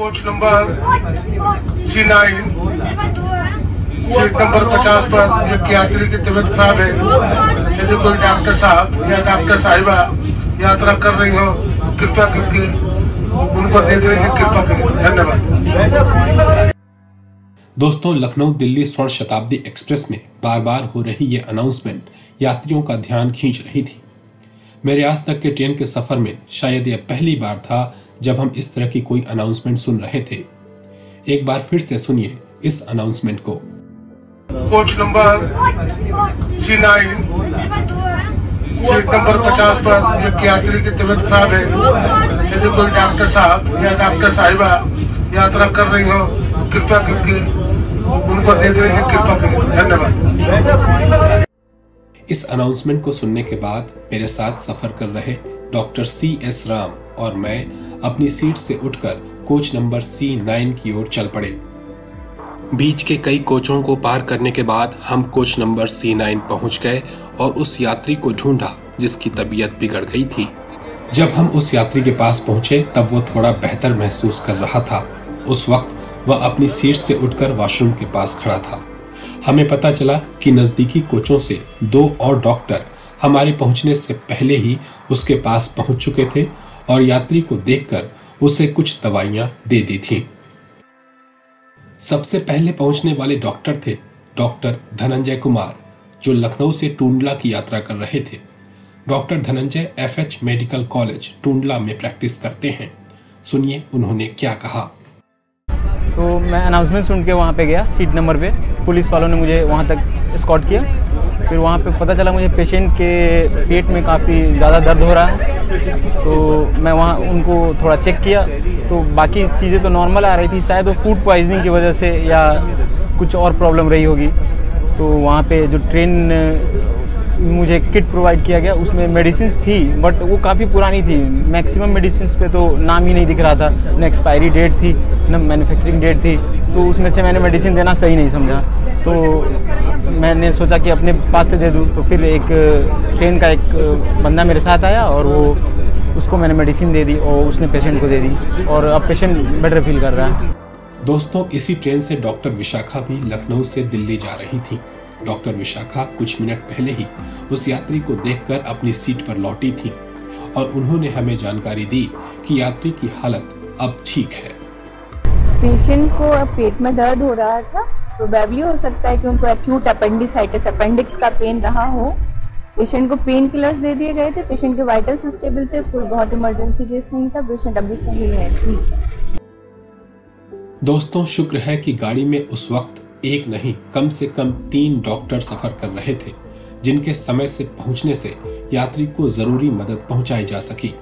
Coach number C9 seat number 50 पर एक यात्री की तबीयत खराब है। यदि कोई डॉक्टर साहब या डॉक्टर साहिबा यात्रा कर रही हो तो कृपया करके उनको देखने की कृपा करें। धन्यवाद। दोस्तों, लखनऊ दिल्ली स्वर्ण शताब्दी एक्सप्रेस में बार बार हो रही ये अनाउंसमेंट यात्रियों का ध्यान खींच रही थी। मेरे आज तक के ट्रेन के सफर में शायद यह पहली बार था जब हम इस तरह की कोई अनाउंसमेंट सुन रहे थे। एक बार फिर से सुनिए इस अनाउंसमेंट को। Coach number C9 seat number 50 पर एक यात्री की तबीयत खराब है। यदि कोई डॉक्टर साहब या डॉक्टर साहिबा यात्रा कर रही हो तो कृपया करके उनको देखने की कृपा करें। धन्यवाद। इस अनाउंसमेंट को सुनने के बाद मेरे साथ सफर कर रहे डॉक्टर C S राम और मैं अपनी सीट से उठकर कोच नंबर C9 की ओर चल पड़े। बीच के कई कोचों को पार करने के बाद हम कोच नंबर C9 पहुंच गए और उस यात्री को ढूंढा जिसकी तबीयत बिगड़ गई थी। जब हम उस यात्री के पास पहुंचे तब वो थोड़ा बेहतर महसूस कर रहा था। उस वक्त वह अपनी सीट से उठकर वॉशरूम के पास खड़ा था। हमें पता चला कि नज़दीकी कोचों से 2 और डॉक्टर हमारे पहुँचने से पहले ही उसके पास पहुँच चुके थे और यात्री को देख कर उसे कुछ दवाइयाँ दे दी थीं। सबसे पहले पहुंचने वाले डॉक्टर थे डॉक्टर धनंजय कुमार, जो लखनऊ से टुंडला की यात्रा कर रहे थे। Doctor Dhananjay FH medical college Tundla में प्रैक्टिस करते हैं। सुनिए उन्होंने क्या कहा। तो मैं अनाउंसमेंट सुन के वहाँ पे गया, सीट नंबर पे पुलिस वालों ने मुझे वहाँ तक एस्कॉर्ट किया। फिर वहाँ पे पता चला मुझे पेशेंट के पेट में काफ़ी ज़्यादा दर्द हो रहा है, तो मैं वहाँ उनको थोड़ा चेक किया तो बाकी चीज़ें तो नॉर्मल आ रही थी। शायद वो फूड पॉइजनिंग की वजह से या कुछ और प्रॉब्लम रही होगी। तो वहाँ पे जो ट्रेन मुझे किट प्रोवाइड किया गया उसमें मेडिसिन थी, बट वो काफ़ी पुरानी थी। मैक्सिमम मेडिसिन पे तो नाम ही नहीं दिख रहा था, ना एक्सपायरी डेट थी ना मैन्युफैक्चरिंग डेट थी, तो उसमें से मैंने मेडिसिन देना सही नहीं समझा। तो मैंने सोचा कि अपने पास से दे दूँ, तो फिर एक ट्रेन का एक बंदा मेरे साथ आया और वो उसको मैंने मेडिसिन दे दी और उसने पेशेंट को दे दी और अब पेशेंट बेटर फील कर रहा है। दोस्तों, इसी ट्रेन से डॉक्टर विशाखा भी लखनऊ से दिल्ली जा रही थी। डॉक्टर विशाखा कुछ मिनट पहले ही उस यात्री को देखकर अपनी सीट पर लौटी थी और उन्होंने हमें जानकारी दी कि यात्री की हालत अब ठीक है। पेशेंट को अब पेट में दर्द हो रहा था, प्रोबेबली हो सकता है कि उनको एक्यूट अपेंडिसाइटिस अपेंडिक्स का पेन रहा हो। पेशेंट को पेन किलर्स दे दिए गए थे। पेशेंट के वाइटल्स स्टेबल थे, कोई बहुत इमरजेंसी केस नहीं था। पेशेंट अभी सही है, ठीक है। दोस्तों, शुक्र है कि गाड़ी में उस वक्त एक नहीं कम से कम 3 डॉक्टर सफर कर रहे थे, जिनके समय से पहुंचने से यात्री को जरूरी मदद पहुंचाई जा सकी।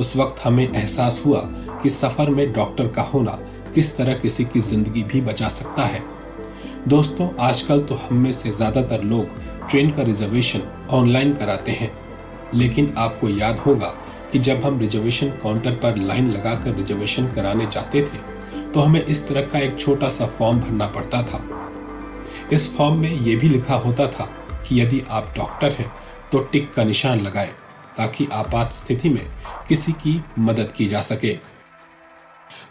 उस वक्त हमें एहसास हुआ कि सफर में डॉक्टर का होना किस तरह किसी की जिंदगी भी बचा सकता है। दोस्तों, आजकल तो हम में से ज्यादातर लोग ट्रेन का रिजर्वेशन ऑनलाइन कराते हैं, लेकिन आपको याद होगा कि जब हम रिजर्वेशन काउंटर पर लाइन लगाकर रिजर्वेशन कराने जाते थे तो हमें इस तरह का एक छोटा सा फॉर्म भरना पड़ता था। इस फॉर्म में ये भी लिखा होता था कि यदि आप डॉक्टर हैं तो टिक का निशान लगाएं ताकि आपात स्थिति में किसी की मदद की जा सके।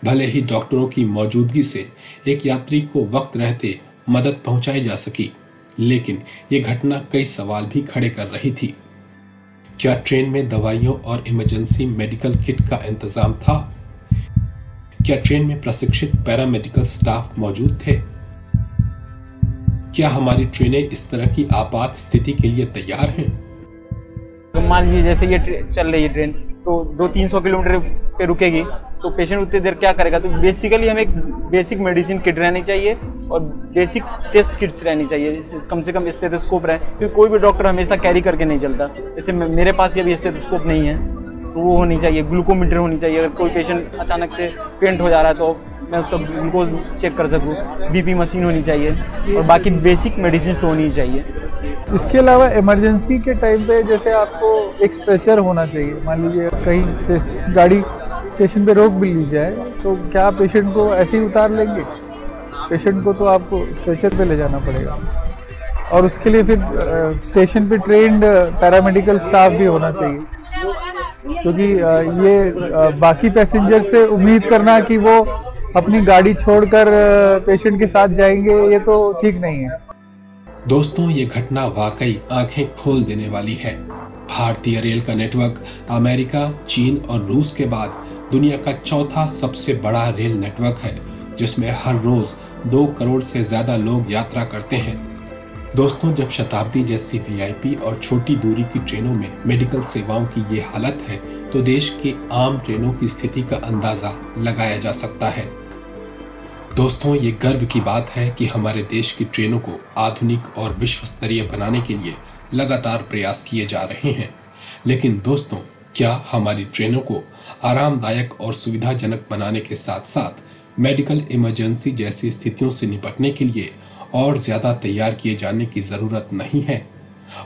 भले ही डॉक्टरों की मौजूदगी से एक यात्री को वक्त रहते मदद पहुँचाई जा सकी, लेकिन ये घटना कई सवाल भी खड़े कर रही थी। क्या ट्रेन में दवाइयों और इमरजेंसी मेडिकल किट का इंतजाम था? क्या ट्रेन में प्रशिक्षित पैरामेडिकल स्टाफ मौजूद थे? क्या हमारी ट्रेनें इस तरह की आपात स्थिति के लिए तैयार हैं? मान लीजिए जैसे ये चल रही है ट्रेन तो 200-300 किलोमीटर पे रुकेगी, तो पेशेंट उतनी देर क्या करेगा? तो बेसिकली हमें एक बेसिक मेडिसिन किट रहनी चाहिए और बेसिक टेस्ट किट्स रहनी चाहिए, कम से कम स्टेथोस्कोप रहे। फिर कोई भी डॉक्टर हमेशा कैरी करके नहीं चलता, जैसे मेरे पास ये भी स्टेथोस्कोप नहीं है तो वो होनी चाहिए। ग्लूकोमीटर होनी चाहिए, अगर कोई पेशेंट अचानक से पेंट हो जा रहा है तो मैं उसका ग्लूकोज चेक कर सकूँ। BP मशीन होनी चाहिए और बाकी बेसिक मेडिसिन तो होनी चाहिए। इसके अलावा इमरजेंसी के टाइम पे जैसे आपको एक स्ट्रेचर होना चाहिए। मान लीजिए कहीं गाड़ी स्टेशन पे रोक भी ली जाए तो क्या पेशेंट को ऐसे ही उतार लेंगे? पेशेंट को तो आपको स्ट्रेचर पे ले जाना पड़ेगा और उसके लिए फिर स्टेशन पे ट्रेन्ड पैरामेडिकल स्टाफ भी होना चाहिए, क्योंकि ये बाकी पैसेंजर से उम्मीद करना कि वो अपनी गाड़ी छोड़कर पेशेंट के साथ जाएंगे, ये तो ठीक नहीं है। दोस्तों, ये घटना वाकई आंखें खोल देने वाली है। भारतीय रेल का नेटवर्क अमेरिका, चीन और रूस के बाद दुनिया का चौथा सबसे बड़ा रेल नेटवर्क है, जिसमें हर रोज 2 करोड़ से ज्यादा लोग यात्रा करते हैं। दोस्तों, जब शताब्दी जैसी वीआईपी और छोटी दूरी की ट्रेनों में मेडिकल सेवाओं की ये हालत है, तो देश की आम ट्रेनों की स्थिति का अंदाजा लगाया जा सकता है। दोस्तों, ये गर्व की बात है कि हमारे देश की ट्रेनों को आधुनिक और विश्व स्तरीय बनाने के लिए लगातार प्रयास किए जा रहे हैं। लेकिन दोस्तों, क्या हमारी ट्रेनों को आरामदायक और सुविधाजनक बनाने के साथ साथ मेडिकल इमरजेंसी जैसी स्थितियों से निपटने के लिए और ज़्यादा तैयार किए जाने की ज़रूरत नहीं है?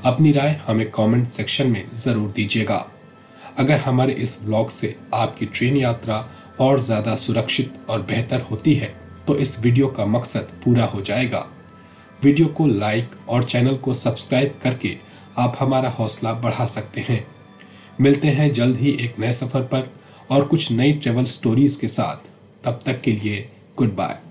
अपनी राय हमें कमेंट सेक्शन में ज़रूर दीजिएगा। अगर हमारे इस व्लॉग से आपकी ट्रेन यात्रा और ज़्यादा सुरक्षित और बेहतर होती है, तो इस वीडियो का मकसद पूरा हो जाएगा। वीडियो को लाइक और चैनल को सब्सक्राइब करके आप हमारा हौसला बढ़ा सकते हैं। मिलते हैं जल्द ही एक नए सफ़र पर और कुछ नई ट्रेवल स्टोरीज़ के साथ। तब तक के लिए गुड बाय।